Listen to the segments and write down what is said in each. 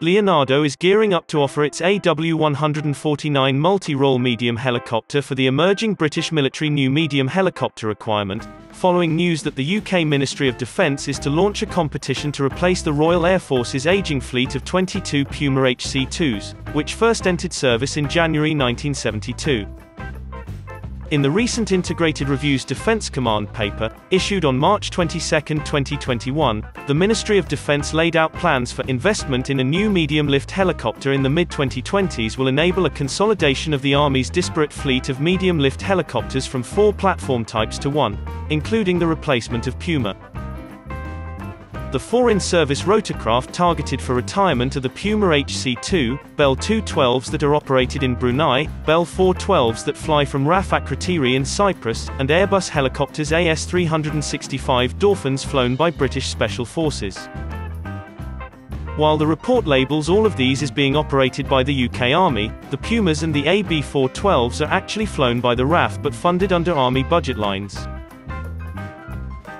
Leonardo is gearing up to offer its AW149 multi-role medium helicopter for the emerging British military new medium helicopter requirement, following news that the UK Ministry of Defence is to launch a competition to replace the Royal Air Force's ageing fleet of 22 Puma HC2s, which first entered service in January 1972. In the recent Integrated Review's Defence Command paper, issued on March 22, 2021, the Ministry of Defence laid out plans for investment in a new medium-lift helicopter in the mid-2020s will enable a consolidation of the Army's disparate fleet of medium-lift helicopters from 4 platform types to 1, including the replacement of Puma. The 4 in-service rotorcraft targeted for retirement are the Puma HC2, Bell 212s that are operated in Brunei, Bell 412s that fly from Rafah Kratiri in Cyprus, and Airbus Helicopters AS-365 Dauphins flown by British Special Forces. While the report labels all of these as being operated by the UK Army, the Pumas and the AB412s are actually flown by the RAF but funded under Army budget lines.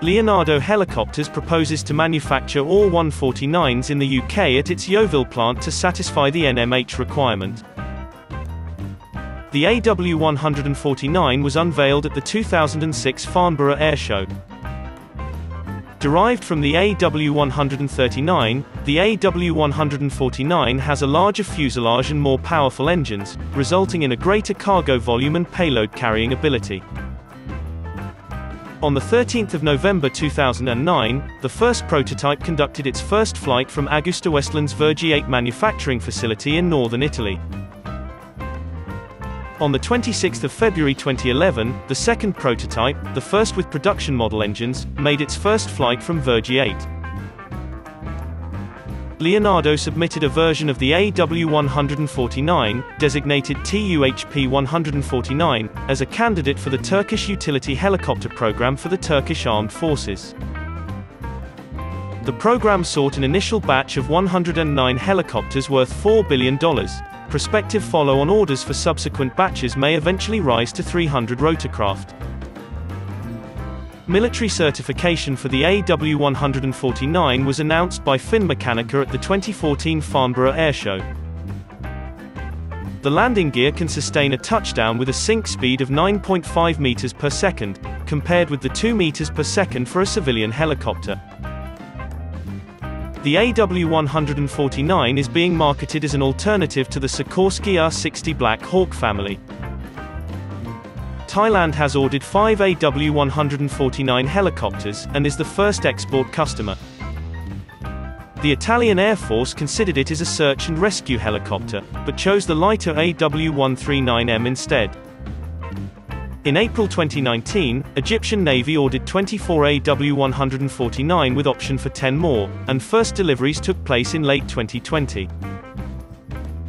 Leonardo Helicopters proposes to manufacture all AW149s in the UK at its Yeovil plant to satisfy the NMH requirement. The AW149 was unveiled at the 2006 Farnborough Airshow. Derived from the AW139, the AW149 has a larger fuselage and more powerful engines, resulting in a greater cargo volume and payload carrying ability. On the 13th of November 2009, the first prototype conducted its first flight from AgustaWestland's Vergiate manufacturing facility in northern Italy. On the 26th of February 2011, the second prototype, the first with production model engines, made its first flight from Vergiate. Leonardo submitted a version of the AW149, designated TUHP-149, as a candidate for the Turkish Utility Helicopter Program for the Turkish Armed Forces. The program sought an initial batch of 109 helicopters worth $4 billion. Prospective follow-on orders for subsequent batches may eventually rise to 300 rotorcraft. Military certification for the AW149 was announced by Finmeccanica at the 2014 Farnborough Airshow. The landing gear can sustain a touchdown with a sink speed of 9.5 meters per second, compared with the 2 meters per second for a civilian helicopter. The AW149 is being marketed as an alternative to the Sikorsky R-60 Black Hawk family. Thailand has ordered 5 AW149 helicopters, and is the first export customer. The Italian Air Force considered it as a search and rescue helicopter, but chose the lighter AW139M instead. In April 2019, Egyptian Navy ordered 24 AW149 with option for 10 more, and first deliveries took place in late 2020.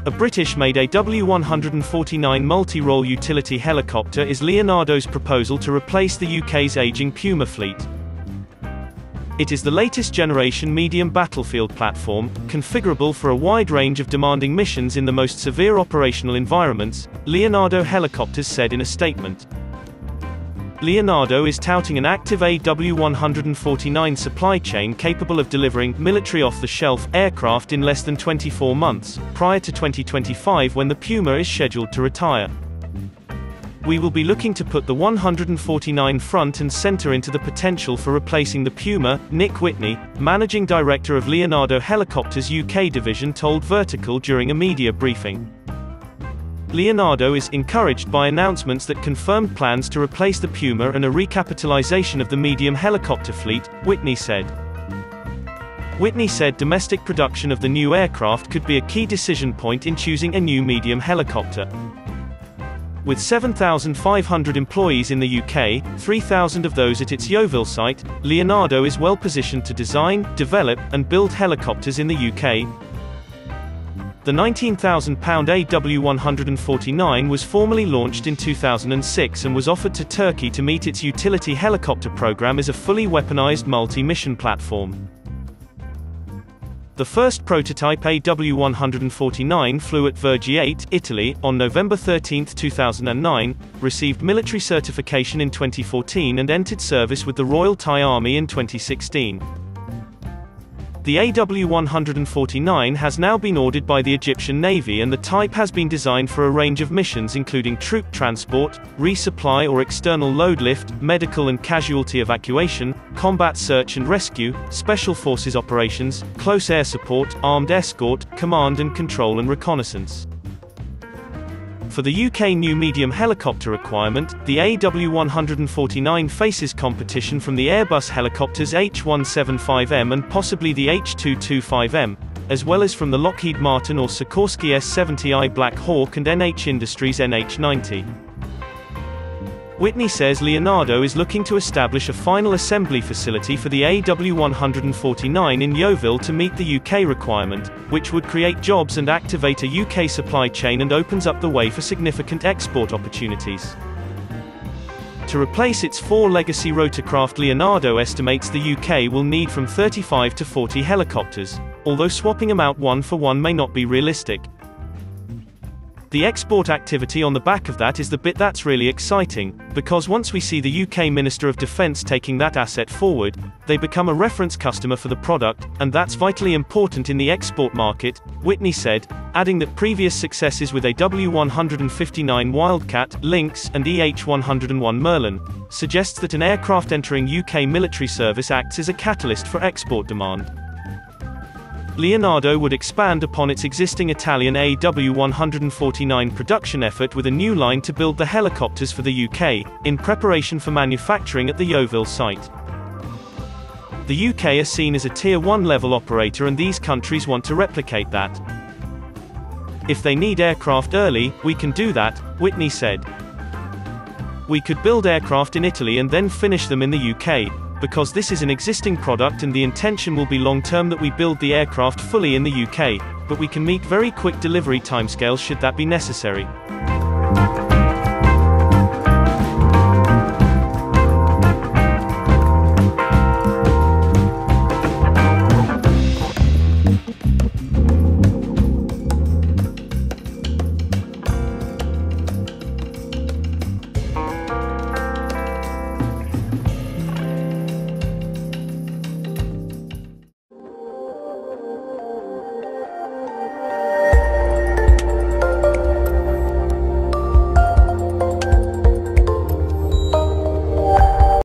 A British-made AW149 multi-role utility helicopter is Leonardo's proposal to replace the UK's ageing Puma fleet. It is the latest generation medium battlefield platform, configurable for a wide range of demanding missions in the most severe operational environments, Leonardo Helicopters said in a statement. Leonardo is touting an active AW149 supply chain capable of delivering military off-the-shelf aircraft in less than 24 months, prior to 2025 when the Puma is scheduled to retire. We will be looking to put the 149 front and center into the potential for replacing the Puma, Nick Whitney, Managing Director of Leonardo Helicopters UK division told Vertical during a media briefing. Leonardo is encouraged by announcements that confirmed plans to replace the Puma and a recapitalization of the medium helicopter fleet, Whitney said. Whitney said domestic production of the new aircraft could be a key decision point in choosing a new medium helicopter. With 7,500 employees in the UK, 3,000 of those at its Yeovil site, Leonardo is well positioned to design, develop, and build helicopters in the UK. The £19,000 AW149 was formally launched in 2006 and was offered to Turkey to meet its utility helicopter program as a fully weaponized multi-mission platform. The first prototype AW149 flew at Vergiate, Italy, on November 13, 2009, received military certification in 2014 and entered service with the Royal Thai Army in 2016. The AW149 has now been ordered by the Egyptian Navy, and the type has been designed for a range of missions including troop transport, resupply or external load lift, medical and casualty evacuation, combat search and rescue, special forces operations, close air support, armed escort, command and control and reconnaissance. For the UK new medium helicopter requirement, the AW149 faces competition from the Airbus Helicopters H175M and possibly the H225M, as well as from the Lockheed Martin or Sikorsky S70i Black Hawk and NH Industries NH90. Whitney says Leonardo is looking to establish a final assembly facility for the AW149 in Yeovil to meet the UK requirement, which would create jobs and activate a UK supply chain and opens up the way for significant export opportunities. To replace its four legacy rotorcraft, Leonardo estimates the UK will need from 35 to 40 helicopters, although swapping them out one for one may not be realistic. The export activity on the back of that is the bit that's really exciting, because once we see the UK Minister of Defence taking that asset forward, they become a reference customer for the product, and that's vitally important in the export market, Whitney said, adding that previous successes with AW159 Wildcat, Lynx, and EH101 Merlin suggests that an aircraft entering UK military service acts as a catalyst for export demand. Leonardo would expand upon its existing Italian AW149 production effort with a new line to build the helicopters for the UK, in preparation for manufacturing at the Yeovil site. The UK is seen as a Tier 1 level operator, and these countries want to replicate that. If they need aircraft early, we can do that, Whitney said. We could build aircraft in Italy and then finish them in the UK, because this is an existing product and the intention will be long-term that we build the aircraft fully in the UK, but we can meet very quick delivery timescales should that be necessary.